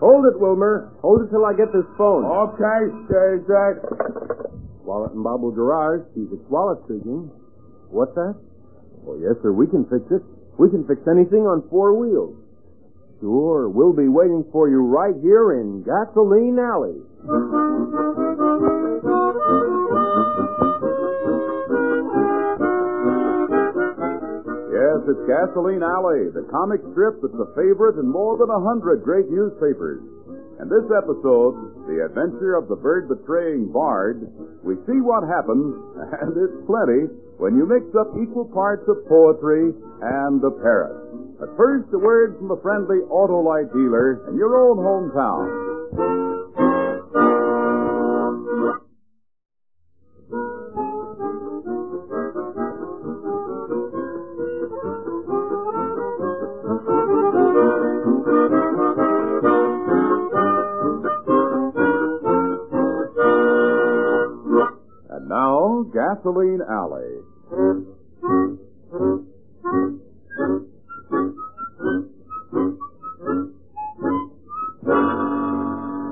Hold it, Wilmer. Hold it till I get this phone. Okay, Skeezix. Wallet and Bobble Garage. Skeezix Wallet speaking. What's that? Oh, yes, sir. We can fix it. We can fix anything on four wheels. Sure. We'll be waiting for you right here in Gasoline Alley. Yes, it's Gasoline Alley, the comic strip that's a favorite in more than 100 great newspapers. And this episode, The Adventure of the Bird Betraying Bard, we see what happens, and it's plenty, when you mix up equal parts of poetry and the parrot. But first, a word from a friendly Autolite dealer in your own hometown. Gasoline Alley. A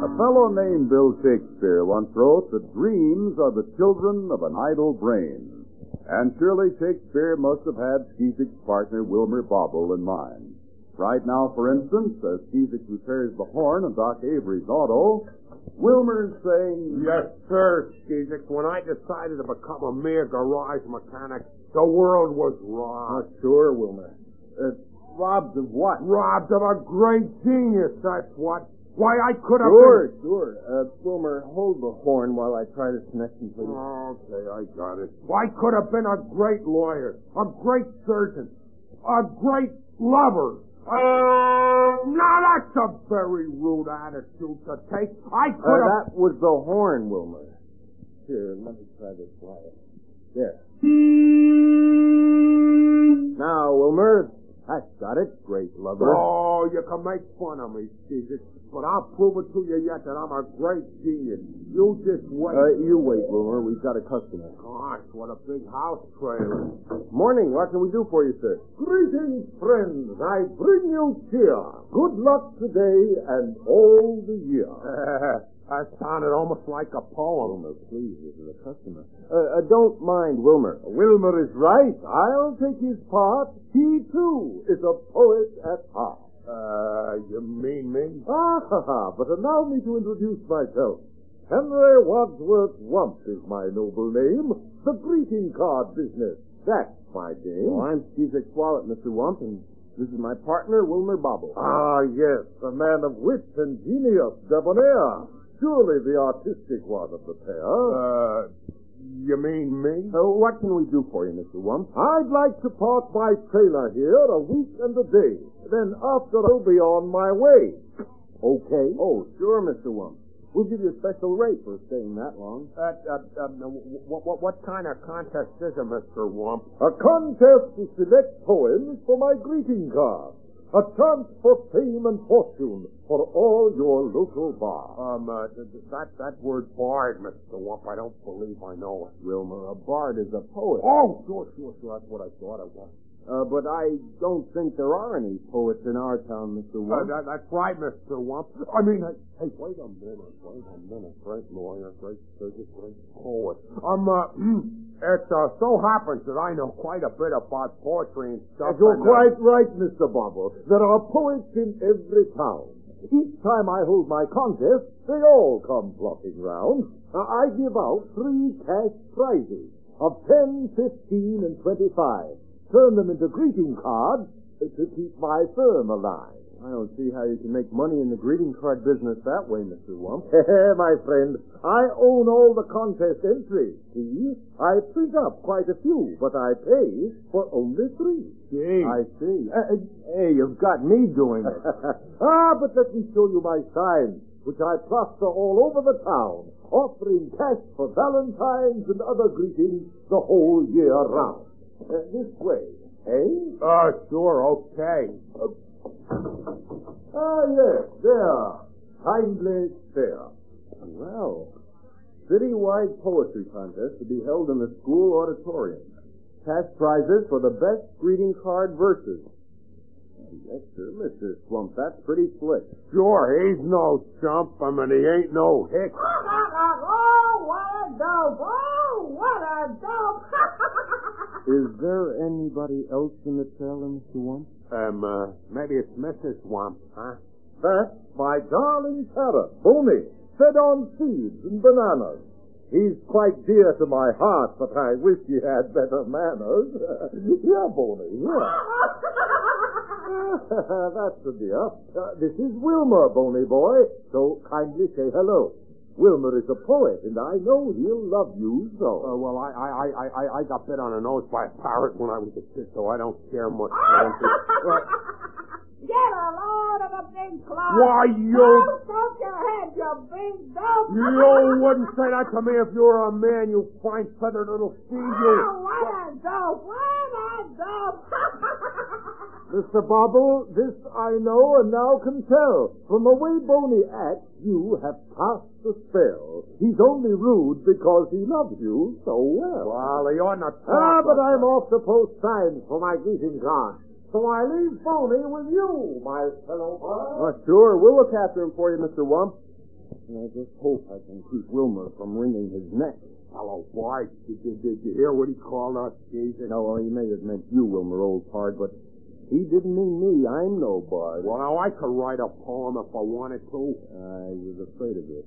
fellow named Bill Shakespeare once wrote that dreams are the children of an idle brain. And surely Shakespeare must have had Skeezix's partner Wilmer Bobble in mind. Right now, for instance, as Skeezix repairs the horn of Doc Avery's auto, Wilmer's saying, "Yes, sir, Skeezix. When I decided to become a mere garage mechanic, the world was robbed." Oh, sure, Wilmer. Robbed of what? Robbed of a great genius, that's what. Why, I could have been... Sure. Wilmer, hold the horn while I try this connection, please. Okay, I got it. I could have been a great lawyer, a great surgeon, a great lover. Now that's a very rude attitude to take. That was the horn, Wilmer. Here, let me try this wire. There. Now, Wilmer, that's got it, great lover. Oh, you can make fun of me, Skeezix, but I'll prove it to you yet that I'm a great genius. You just wait. You wait, Wilmer. We've got a customer. Gosh, what a big house trailer. Morning. What can we do for you, sir? Greetings, friends. I bring you cheer. Good luck today and all the year. That sounded almost like a poem. Wilmer, please, this is a customer. Don't mind Wilmer. Wilmer is right. I'll take his part. He, too, is a poet at heart. You mean me? But allow me to introduce myself. Henry Wadsworth Wump is my noble name. The greeting card business, that's my game. Oh, I'm Skeezix Wallet, Mr. Wump, and this is my partner, Wilmer Bobble. Ah, yes, the man of wit and genius, debonair. Surely the artistic one of the pair. You mean me? So what can we do for you, Mr. Wump? I'd like to park my trailer here a week and a day. Then after, I'll be on my way. Okay. Oh, sure, Mr. Wump. We'll give you a special rate for staying that long. What kind of contest is it, Mr. Wump? A contest to select poems for my greeting card. A chance for fame and fortune for all your local bar. That word bard, Mr. Wump, I don't believe I know it. Wilmer, a bard is a poet. Oh, sure, that's what I thought it was. But I don't think there are any poets in our town, Mr. Wump. That's right, Mr. Wump. Hey, wait a minute. Great lawyer, great surgeon, great poet. It so happens that I know quite a bit about poetry and stuff. You're quite right, Mr. Bobble. There are poets in every town. Each time I hold my contest, they all come flocking round. I give out 3 cash prizes of 10, 15, and 25. Turn them into greeting cards to keep my firm alive. I don't see how you can make money in the greeting card business that way, Mr. Wump. My friend, I own all the contest entries, see? I print up quite a few, but I pay for only 3. Gee. I see. Hey, you've got me doing it. But let me show you my signs, which I plaster all over the town, offering cash for valentines and other greetings the whole year round. This way, eh? Sure, okay. Yes, there. Kindly fair. Well, citywide poetry contest to be held in the school auditorium. Cash prizes for the best greeting card verses. Mister, Swump, that's pretty slick. Sure, he's no chump. I mean, he ain't no hick. Oh, what a dope. Oh, what a dope. Is there anybody else in the trailer, Mr. Wump? Maybe it's Mrs. Wump, huh? That's my darling parrot, Boney, fed on seeds and bananas. He's quite dear to my heart, but I wish he had better manners. Yeah, Boney, yeah. That's the dear. This is Wilmer, Boney boy, so kindly say hello. Wilmer is a poet, and I know he'll love you so. Well, I got bit on the nose by a parrot when I was a kid, so I don't care much. Get a load of a big clown. Why, you... Don't poke your head, you big dope. You wouldn't say that to me if you were a man, you fine-feathered little Skeezix. Oh, what a dope. What a dope. Mr. Bobble, this I know and now can tell. From the way Boney acts, you have passed the spell. He's only rude because he loves you so well. Well, you're not... but I'm off to post signs for my greeting card. So I leave Boney with you, my fellow boy. Sure, we'll look after him for you, Mr. Wump. I just hope I can keep Wilmer from wringing his neck. Hello, boy. Did you hear what he called out, Jason? No, he may have meant you, Wilmer, old pard, but... He didn't mean me. I'm nobody. Well, now I could write a poem if I wanted to. I was afraid of it.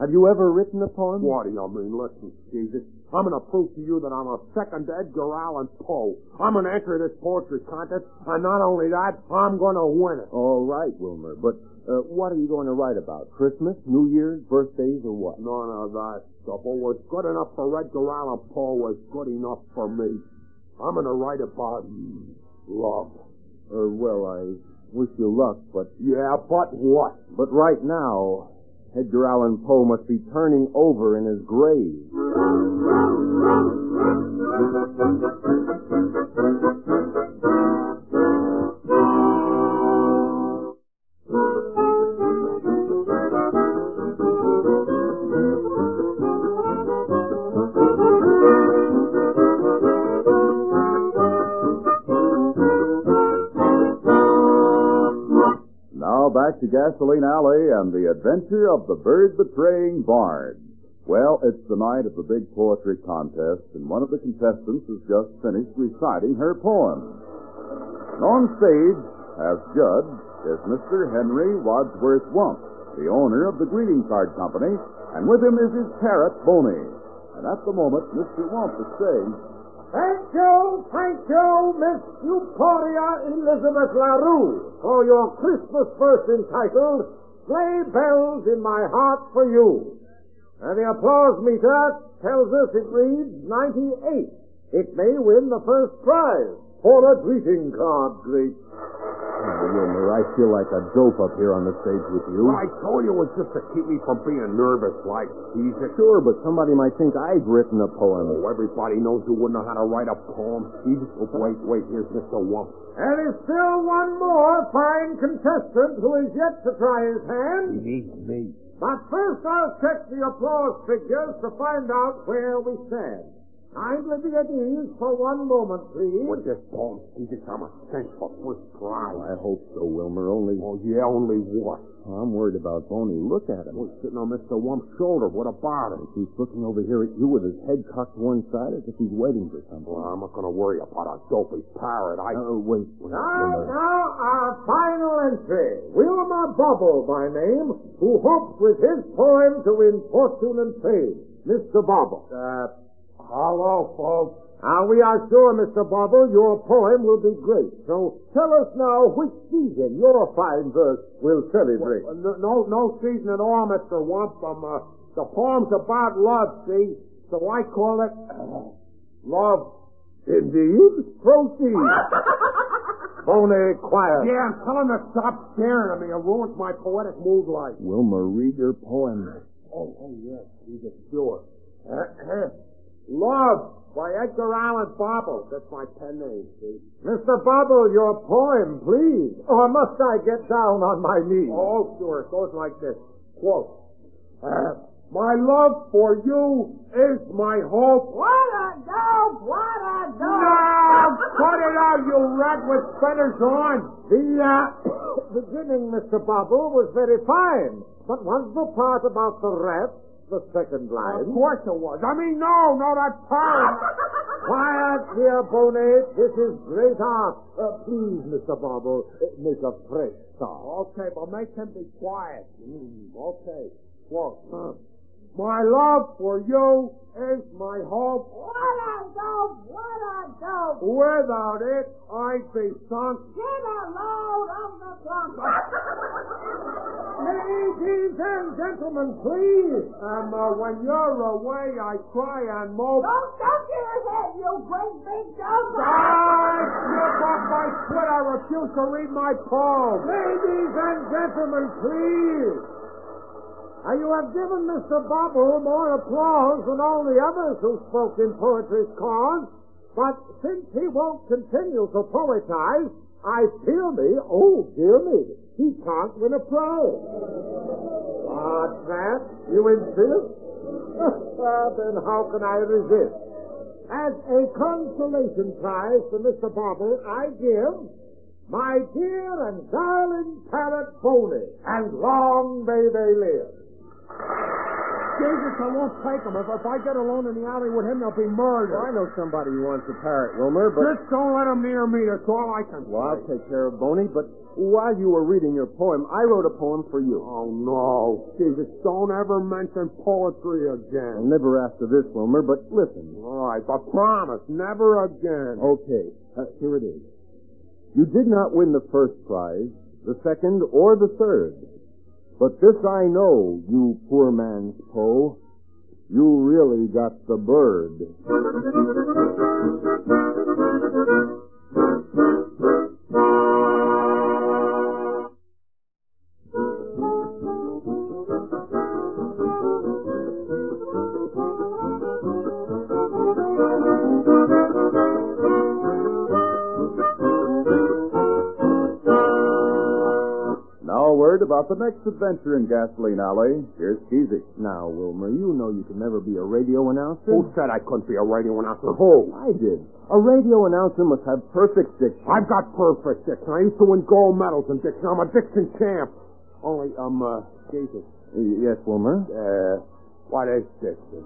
Have you ever written a poem? What do you mean? Listen, Skeezix. I'm going to prove to you that I'm a second Edgar Allan Poe. I'm going to enter this poetry contest, and not only that, I'm going to win it. All right, Wilmer, but what are you going to write about? Christmas, New Year's, birthdays, or what? None of that stuff. What was good enough for Edgar Allan Poe was good enough for me. I'm going to write about... love. Well, I wish you luck, but... Yeah, but what? But right now, Edgar Allan Poe must be turning over in his grave. Back to Gasoline Alley and the adventure of the bird betraying barn. Well, it's the night of the big poetry contest, and one of the contestants has just finished reciting her poem. On stage, as judge, is Mr. Henry Wadsworth Wump, the owner of the greeting card company, and with him is his parrot, Boney. And at the moment, Mr. Wump is saying, thank you, Miss Euporia Elizabeth LaRue, for your Christmas verse entitled, Sleigh Bells in My Heart for You. And the applause meter tells us it reads 98. It may win the first prize for a greeting card, great. Wilmer, I feel like a dope up here on the stage with you. Well, I told you it was just to keep me from being nervous like Skeezix. Sure, but somebody might think I've written a poem. Oh, everybody knows you wouldn't know how to write a poem, Skeezix. Oh, wait, here's Mr. Wump. And there's still one more fine contestant who is yet to try his hand. He's me. But first I'll check the applause figures to find out where we stand. Kindly be at ease for one moment, please. Would this poem seem to come a sense for first prize? I hope so, Wilmer, only... Oh, yeah, only what? Oh, I'm worried about Boney. Look at him. He's sitting on Mr. Wump's shoulder. What about him? He's looking over here at you with his head cocked one side as if he's waiting for something. Well, I'm not going to worry about a dopey parrot. Wait. Now, our final entry. Wilmer Bobble, by name, who hopes with his poem to win fortune and fame. Mr. Bobble. Hello, folks. We are sure, Mr. Bobble, your poem will be great. So tell us now which season your fine verse will celebrate. Well, no season at all, Mr. Wump. The poem's about love, see? So I call it Love. Indeed? Proceed. Boney, quiet. Yeah, tell him to stop staring at me. It ruins my poetic mood life. Wilmer, read your poem. Oh, yes, read it, sure. Love by Edgar Allan Poe. That's my pen name, see? Mr. Bobble, your poem, please. Or must I get down on my knees? Oh, sure. It goes like this. Quote. My love for you is my hope. What a dope! What a dope! No! Put it out, you rat with fetters on! The beginning, Mr. Bobble, was very fine. But was the part about the rat the second line? Of course it was. I mean, no, that part. Quiet, dear Boney. This is great art. Please, Mr. Bobble, make a fresh start. Okay, but make him be quiet. Okay. Well, my love for you is my hope. What a dope! What a dope! Without it, I'd be sunk. Get a load of the trunk. Ladies and gentlemen, please. When you're away, I cry and mope. Don't duck your head, you great big dumb. I slip off my foot. I refuse to read my poem. Ladies and gentlemen, please. And you have given Mr. Bobble more applause than all the others who spoke in poetry's cause. But since he won't continue to poetize, I feel me, oh dear me, he can't win a prize. But that, you insist? Then how can I resist? As a consolation prize to Mr. Bobble, I give... my dear and darling parrot Boney, and long may they live. Jesus, I won't take him. If I get alone in the alley with him, they'll be murdered. Well, I know somebody who wants a parrot, Wilmer, but... just don't let him near me. That's all I can say. Well, I'll take care of Boney, but while you were reading your poem, I wrote a poem for you. Oh, no. Jesus, don't ever mention poetry again. I'll never after this, Wilmer, but listen. All right, but promise, never again. Okay, here it is. You did not win the first prize, the second, or the third. But this I know, you poor man's Poe, you really got the bird. About the next adventure in Gasoline Alley, here's Skeezix. Now, Wilmer, you know you can never be a radio announcer. Who said I couldn't be a radio announcer? Who? I did. A radio announcer must have perfect diction. I've got perfect diction. I used to win gold medals in diction. I'm a diction champ. Only, Jesus. Yes, Wilmer? What is diction?